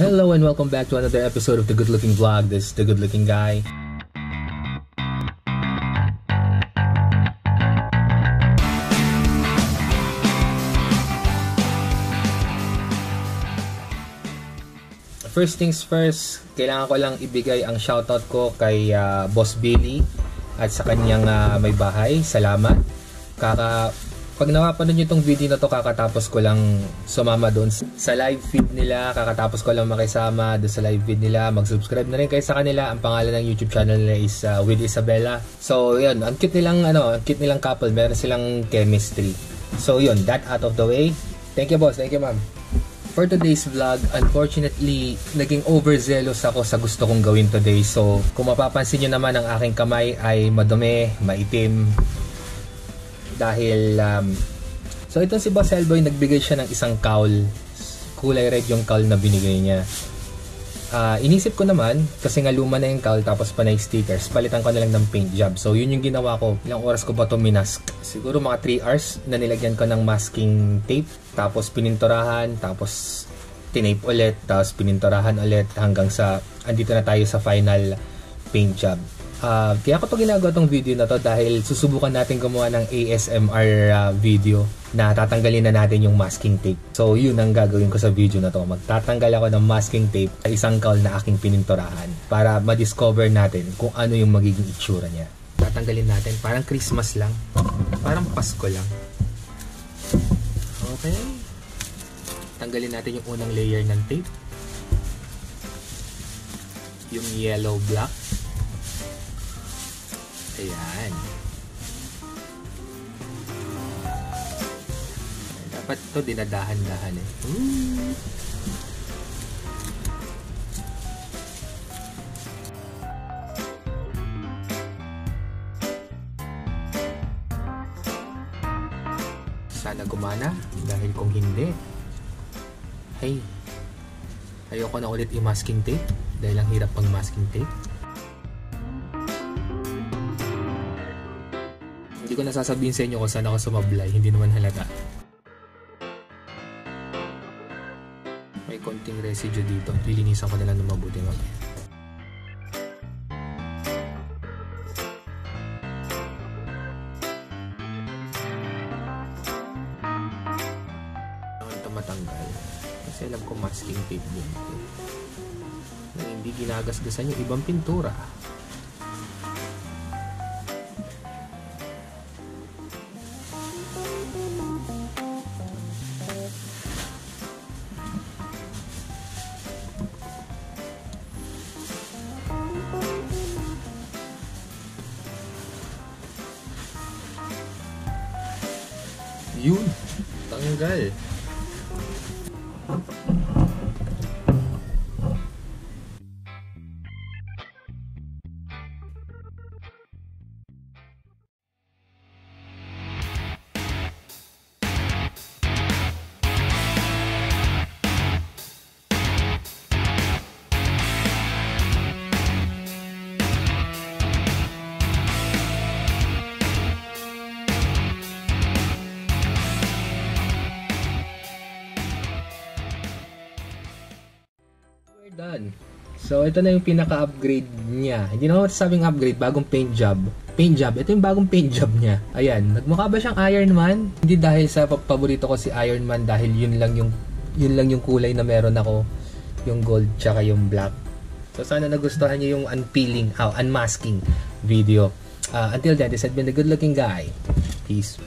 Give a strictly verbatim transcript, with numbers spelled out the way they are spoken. Hello and welcome back to another episode of The Good Looking Vlog. This is The Good Looking Guy. First things first, kailangan ko lang ibigay ang shoutout ko kay uh, Boss Billy at sa kanyang uh, may bahay. Salamat. Kaka... Pag napanood nyo itong video na to, kakatapos ko lang sumama doon sa live feed nila. Kakatapos ko lang makisama doon sa live feed nila. Mag-subscribe na rin kayo sa kanila. Ang pangalan ng YouTube channel nila is uh, With Isabella. So yun, ang cute nilang, ano, ang cute nilang couple. Meron silang chemistry. So yun, that out of the way. Thank you boss, thank you ma'am. For today's vlog, unfortunately, naging overzealous ako sa gusto kong gawin today. So kung mapapansin nyo naman, ang aking kamay ay madumi, maitim. Dahil, um, so itong si Basel Boy, nagbigay siya ng isang cowl. Kulay red yung cowl na binigay niya. Uh, inisip ko naman, kasi nga luma na yung cowl, tapos panay stickers, palitan ko na lang ng paint job. So yun yung ginawa ko. Ilang oras ko ba ito minask? Siguro mga three hours na nilagyan ko ng masking tape. Tapos pininturahan, tapos tinape ulit, tapos pininturahan ulit hanggang sa, andito na tayo sa final paint job. Uh, kaya ko ito ginagawa itong video na to dahil susubukan natin gumawa ng A S M R uh, video na tatanggalin na natin yung masking tape. So yun ang gagawin ko sa video na to. Magtatanggal ako ng masking tape sa isang cowl na aking pininturahan para ma-discover natin kung ano yung magiging itsura niya. Tatanggalin natin. Parang Christmas lang. Parang Pasko lang. Okay. Tanggalin natin yung unang layer ng tape. Yung yellow black. Ayan. Dapat ito dinadahan-dahan eh. Ooh. Sana gumana dahil kung hindi, hey, ayoko na ulit i-masking tape dahil ang hirap pang masking tape. Hindi ko nasasabihin sa inyo kung saan ako sumablay, hindi naman halata. May konting residue dito, lilinisan ko na lang ng mabuti mamaya. Kailangan ito matanggal kasi alam ko masking tape din ito. Nang hindi ginagasgasan yung ibang pintura. Yun, tanggal. Done. So ito na yung pinaka-upgrade niya. Hindi na ako sabing upgrade, bagong paint job. Paint job, ito yung bagong paint job niya. Ayan, nagmukha ba siyang Iron Man? Hindi dahil sa paborito ko si Iron Man dahil yun lang yung yun lang yung kulay na meron ako, yung gold tsaka yung black. So sana nagustuhan niyo yung unpeeling, oh, unmasking video. Uh, until then, this has been The Good Looking Guy. Peace.